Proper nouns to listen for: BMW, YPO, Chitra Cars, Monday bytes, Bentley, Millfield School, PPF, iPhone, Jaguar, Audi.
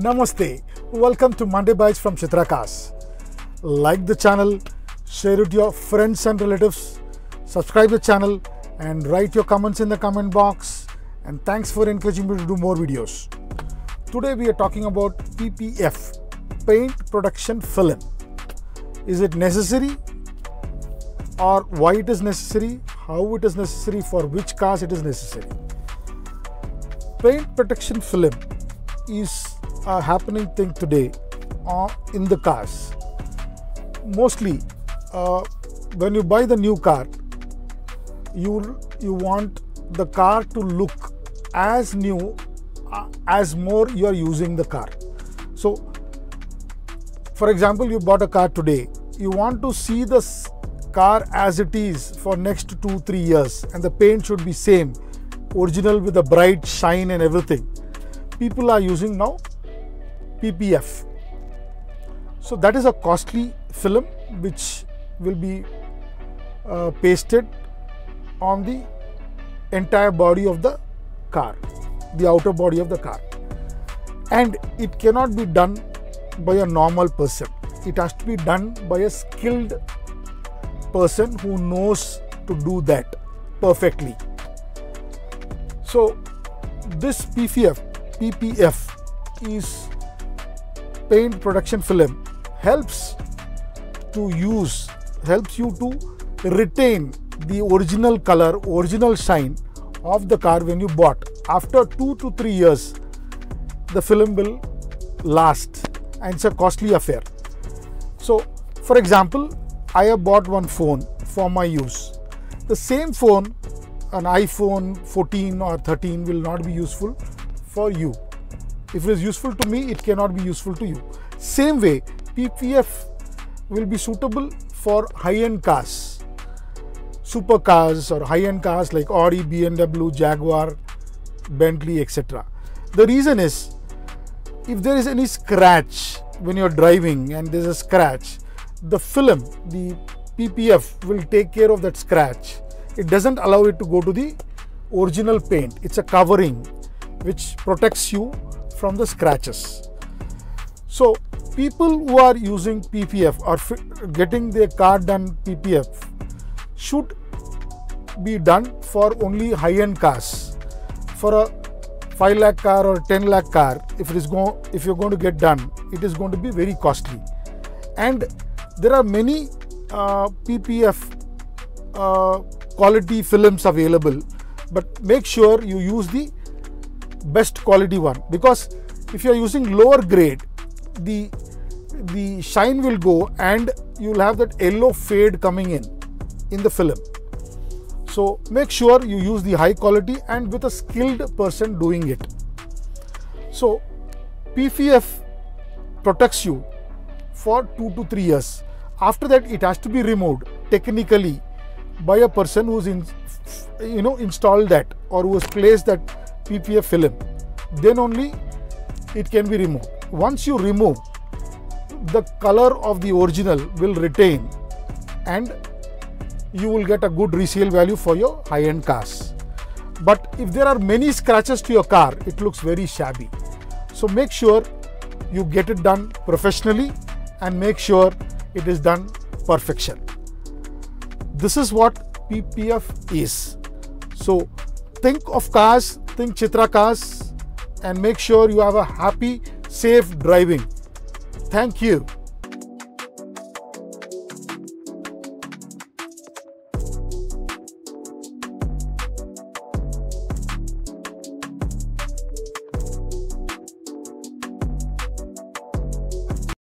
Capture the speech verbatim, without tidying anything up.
Namaste, welcome to Monday Bites from Chitra Cars. Like the channel, share it to your friends and relatives, subscribe the channel and write your comments in the comment box, and thanks for encouraging me to do more videos. Today we are talking about P P F, paint protection film. Is it necessary, or why it is necessary, how it is necessary, for which cars it is necessary? Paint protection film is a happening thing today uh, in the cars. Mostly uh, when you buy the new car, you, you want the car to look as new uh, as more you are using the car. So for example, you bought a car today, you want to see the car as it is for next two, three years, and the paint should be same, original with a bright shine and everything. People are using now P P F. So that is a costly film which will be uh, pasted on the entire body of the car, the outer body of the car. And it cannot be done by a normal person. It has to be done by a skilled person who knows to do that perfectly. So this P P F P P F is paint protection film, helps to use, helps you to retain the original color, original shine of the car when you bought. After two to three years, the film will last, and it's a costly affair. So for example, I have bought one phone for my use. The same phone, an iPhone fourteen or thirteen, will not be useful for you. If it is useful to me, it cannot be useful to you. Same way, P P F will be suitable for high-end cars, supercars or high-end cars like Audi, B M W, Jaguar, Bentley, et cetera. The reason is, if there is any scratch when you're driving and there's a scratch, the film, the P P F, will take care of that scratch. It doesn't allow it to go to the original paint. It's a covering which protects you from the scratches. So people who are using P P F or getting their car done P P F should be done for only high-end cars. For a five lakh car or ten lakh car, if it is go if you're going to get done, it is going to be very costly. And there are many uh, P P F uh, quality films available, but make sure you use the best quality one, because if you are using lower grade, the the shine will go and you will have that yellow fade coming in in the film. So make sure you use the high quality and with a skilled person doing it. So P P F protects you for two to three years. After that, it has to be removed technically by a person who's in, you know, installed that or who has placed that P P F film. Then only it can be removed. Once you remove, the color of the original will retain and you will get a good resale value for your high-end cars. But if there are many scratches to your car, it looks very shabby. So make sure you get it done professionally and make sure it is done perfection. This is what P P F is. So think of cars, think Chitra Cars, and make sure you have a happy, safe driving. Thank you.